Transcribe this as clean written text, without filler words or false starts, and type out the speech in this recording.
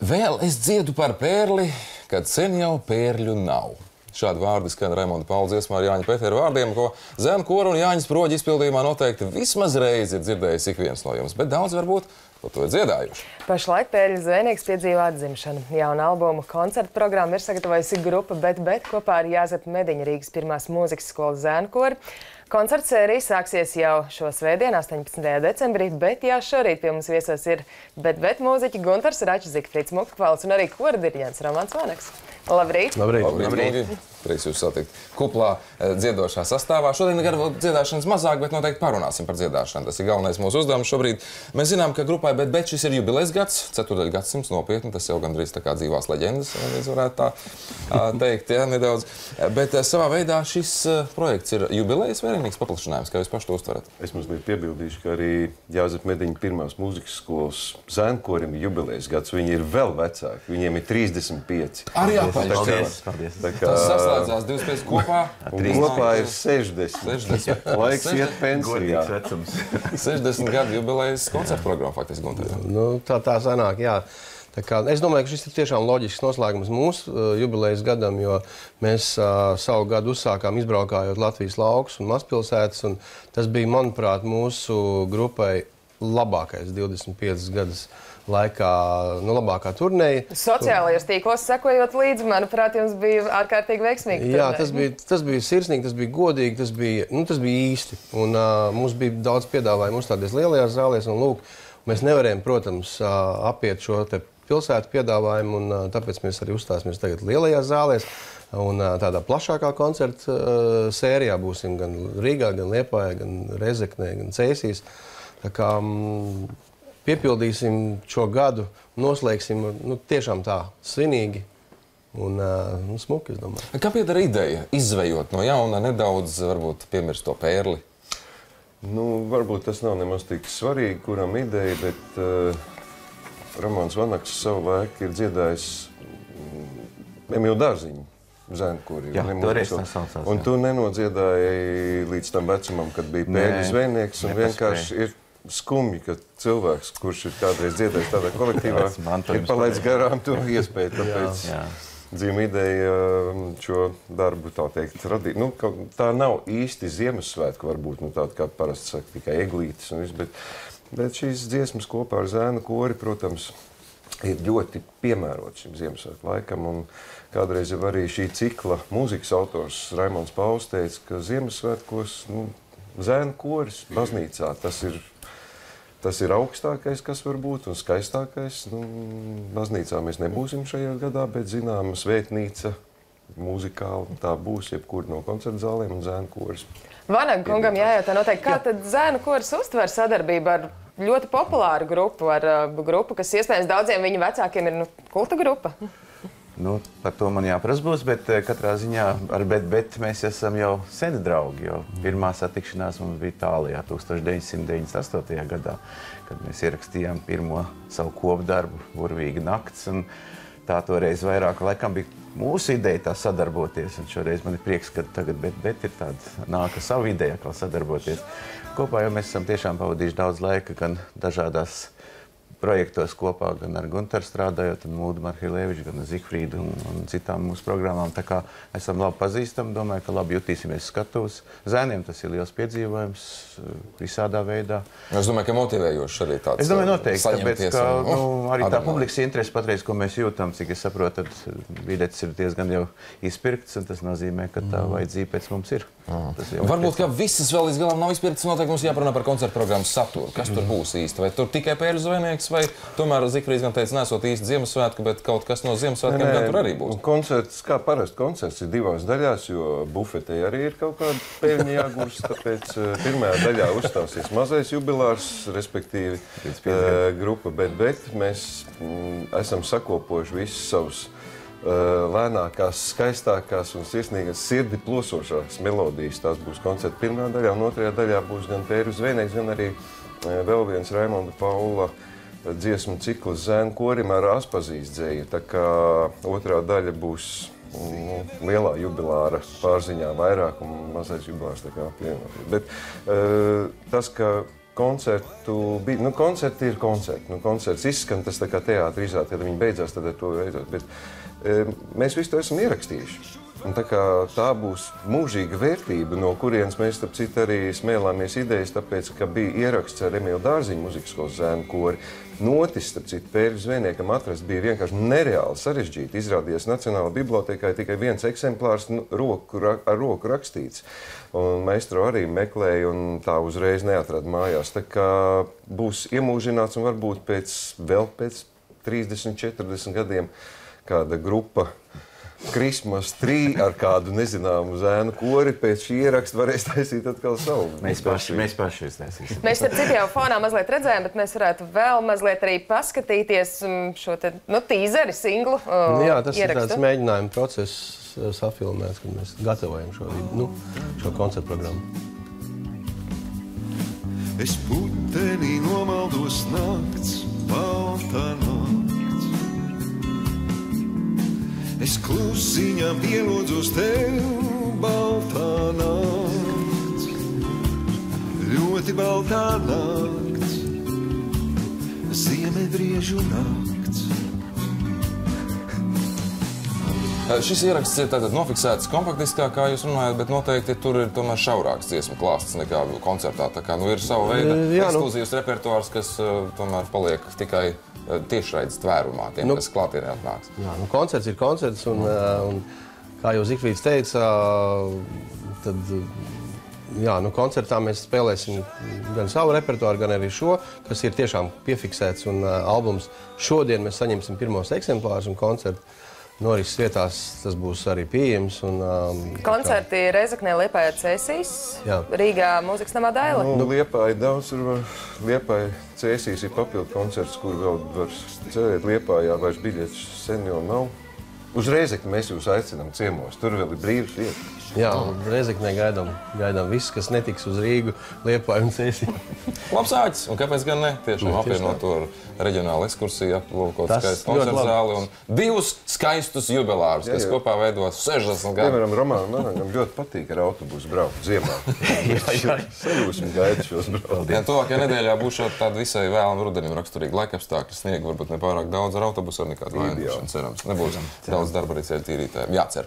Vēl es dziedu par pērli, kad sen jau pērļu nav. Šādi vārdi skan Raimonda Pauls dziesmā ar Jāņa Petera vārdiem, ko zem kora un Jāņa Sproģa izpildījumā noteikti vismaz reizi ir dzirdējis ik viens no jums, bet daudz varbūt par to ir dziedājuši. Pašlaik Pērļu zvejnieks piedzīvo atzimšanu. Jaunu albumu koncertu programmu ir sagatavojusi grupa Bet Bet kopā ar Jāzepu Mediņu Rīgas pirmās mūzikas skolas zēnu koru. Koncerts sērija sāksies jau šo svētdienu, 18. decembrī, bet jau šorīt pie mums viesos ir Bet Bet mūziķi Guntars Račs, Zigfrīds Muktupāvels un arī kora diriģents Romāns Vanags. Labrīt! Labrīt! Labrīt! Prieks jūs satikt kuplā dziedošā sastāvā. Šodien gan dziedāšanas mazāk, bet noteikti parunāsim par dziedāšanu. Tas ir galvenais mūsu uzdevums šobrīd. Mēs zinām, ka grupai Bet Bet šis ir jubilejas gads, 4. gadsimts nopietni, tas jau gandrīz tā kā dzīvās leģendas, mēs varētu tā teikt, jā, nedaudz. Bet savā veidā šis projekts ir jubilejas vērienīgs paplašinājums, kā jūs paši to uztverat? Es mazliet piebildīšu, ka arī Jāzepa Mediņa pirmās mūzikas skolas zēnkorim ir jubilejas gads. Viņi ir vēl vecāki, viņiem ir 35. Arī jāpaļš. Paldies! Slēdzās 25 kopā. Kopā ir 60. Laiks iet pensijā. 60 gadu jubilejas koncertu programma, faktiski, Guntars. Nu, tā sanāk, jā. Es domāju, ka šis ir tiešām loģisks noslēgums mūsu jubilejas gadam, jo mēs savu gadu uzsākām izbraukājot Latvijas laukus un mazpilsētas, un tas bija, manuprāt, mūsu grupai labākais 25 gadus laikā, nu, labākā turneja. Sociālajos tīklos sekojot līdzi, manuprāt, jums bija ārkārtīgi veiksmīgi turneja. Jā, tas bija sirsnīgi, tas bija godīgi, tas bija īsti. Un mums bija daudz piedāvājumu uzstāties lielajās zālēs, un lūk, mēs nevarējām, protams, apiet šo te pilsētu piedāvājumu, un tāpēc mēs arī uzstāsimies tagad lielajās zālēs, un tādā plašākā koncerta sērijā būsim gan Rīgā, gan Liepājā, gan Rezeknē, gan Cēsīs. Tā kā piepildīsim šo gadu, noslēgsim, nu, tiešām tā svinīgi un smuki, es domāju. Kā piedara ideja, izvejot no jauna nedaudz, varbūt piemirst to pērli? Nu, varbūt tas nav nemaz tik svarīgi, kuram ideja, bet Romāns Vanags savulaik ir dziedājis Emīlu Dārziņu zēnkori. Jā, toreiz tā saucās. Un tu nenodziedāji līdz tam vecumam, kad bija Pērļu zvejnieks, un vienkārši ir skumji, ka cilvēks, kurš ir kādreiz dziedājis tādā kolektīvā, ir palaidis garām to iespēju, tāpēc dzīva ideja šo darbu, tā teikt, radīt. Nu, tā nav īsti Ziemassvētku, varbūt, nu, tāda, kā parasti saka, tikai eglītes un viss, bet šīs dziesmas kopā ar zēnu kori, protams, ir ļoti piemērots šim Ziemassvētku laikam, un kādreiz jau arī šī cikla mūzikas autors Raimonds Pauls teica, ka Ziemassvētkos, nu, zēnu koris baznīcā, tas ir augstākais, kas var būt, un skaistākais. Nu, baznīcā mēs nebūsim šajā gadā, bet zināma svētnīca muzikāli tā būs, jebkur no koncerta zālēm un zēnu koris. Vanaga kungam jājautā noteikti, kā tad zēnu koris uztver sadarbību ar ļoti populāru grupu, ar grupu, kas iespējams daudziem viņu vecākiem ir kulta grupa? Nu, par to man jāpras būs, bet katrā ziņā ar Bet Bet mēs esam jau seni draugi, jo pirmā satikšanās mums bija Itālijā 1998. gadā, kad mēs ierakstījām pirmo savu kopdarbu, Burvīga nakts, un tā toreiz vairāk laikam bija mūsu ideja tā sadarboties, un šoreiz man ir prieks, ka tagad Bet Bet ir tāda nāka savu ideja atkal sadarboties. Kopā jau mēs esam tiešām pavadījuši daudz laika, gan dažādās projektos kopā, gan ar Guntaru strādājot, un Mūdu Marhilēviču, gan ar Zigfrīdu un citām mūsu programmām. Tā kā esam labi pazīstami, domāju, ka labi jutīsimies skatūs. Zēniem tas ir liels piedzīvojums visādā veidā. Es domāju, ka motivējoši arī tāds saņemties. Es domāju, noteikti, tāpēc, ka arī tā publikas interesi patreiz, ko mēs jūtam, cik es saprotu, tad biļetes ir diezgan jau izpirkts, un tas nozīmē, ka tā vajadzība pēc mums ir. Varbūt, ka visas vēl līdz galam nav izpirktas, noteikti mums jāparunā par koncertu programmas saturu. Kas tur būs īsti? Vai tur tikai Pērļu zvejnieks, vai tomēr Zigfrīds gan teica, nesot īsti Ziemassvētku, bet kaut kas no Ziemassvētkiem gan tur arī būs? Koncerts, kā parasti koncerts, ir divās daļās, jo bufetei arī ir kaut kāda pēļņa jāgūst, tāpēc pirmajā daļā uzstāsies mazais jubilārs, respektīvi grupa Bet Bet. Mēs esam sakopojuši visus savus lēnākās, skaistākās un sirsnīgās sirdi plosošās melodijas. Tās būs koncerta pirmā daļā, un otrajā daļā būs gan Pērļu zvejnieks, gan arī vēl viens Raimonda Paula dziesmu cikls zēnu korim ar Aspazijas dzēju. Tā kā otrā daļa būs lielā jubilāra pārziņā vairāk, un mazais jubilārs tā kā apvienot. Bet tas, ka koncertu, nu, koncerti ir koncerti. Nu, koncerts izskan, tas tā kā teātrizā, kad viņi beidzās, tad ar to beidzot. Bet mēs visu to esam ierakstījuši. Un tā kā tā būs mūžīga vērtība, no kurienes mēs, starp citu, arī smēlāmies idejas, tāpēc, ka bija ieraksts ar Emīlu Dārziņu muzikas skolas zēnu kori. Notis, starp citu, Pērļu zvejniekam atrast bija vienkārši nereāli sarežģīti. Izrādījās Nacionālajā bibliotekā tikai viens eksemplārs ar roku rakstīts. Un maestro arī meklēja un tā uzreiz neatrada mājās. Tā kā būs iemūžināts un varbūt vēl pēc 30–40 gadiem kāda grupa Krismas trī ar kādu nezināmu zēnu kori pēc šī ieraksta varēs taisīt atkal savu. Mēs paši iztaisīsim. Mēs ar citu jau fonā mazliet redzējām, bet mēs varētu vēl mazliet arī paskatīties šo te, nu, tīzeri, singlu ierakstu. Jā, tas ir tāds mēģinājuma process safilmēts, kad mēs gatavojam šo koncertu programmu. Es putenī nomaldos nakts, balta nakts. Es klusiņā pielūdzos tev, baltā nakts, ļoti baltā nakts, ziemebriežu nakts. Šis ieraksts ir tātad nofiksēts kompaktiskā, kā jūs runājat, bet noteikti tur ir tomēr šaurāks dziesmu klāsts nekā koncertā. Tā kā, nu, ir sava veida ekskluzīvs repertuārs, kas tomēr paliek tikai tiešraides tvērumā tiem, kas klātienē atnāks. Jā, nu, koncerts ir koncerts, un kā jau Zigfrīds teica, tad, jā, nu, koncertā mēs spēlēsim gan savu repertuāru, gan arī šo, kas ir tiešām piefiksēts, un albums šodien mēs saņemsim pirmos eksemplārus, un koncertu norises vietās tas būs arī pieejams. Koncerti Reizeknē, Liepājā, Cēsīs, Rīgā mūzikas namā Daila. Nu, Liepāja daudz var, Liepāja Cēsīs ir papildu koncerts, kur vēl var cerēt Liepājā, vairs biļetes sen jau nav. Uz Reizekni mēs jūs aicinām ciemos, tur vēl ir brīvas vietas. Jā, Reizeknē gaidām visus, kas netiks uz Rīgu, Liepāju un Cēsī. Labs āķis, un kāpēc gan ne? Tiešām apvienot to reģionālu ekskursiju, aplūkot skaistu koncertu zāli un divus skaistus jubilārus, kas kopā veidos 60 gadu. Piemēram, Romānam Vanagam ļoti patīk ar autobusu braukt ziemā. Sajūsim gaidu šos braukt. Ja tuvākajā nedēļā būšot tādu visai vēlam rudenim raksturīgi laikapstākļi, sniegu varbūt nepārāk daudz ar autobusu, ar nekādu vainu, cerams. Nebūs daudz darba arī ceļu tīrītājiem. Jācer.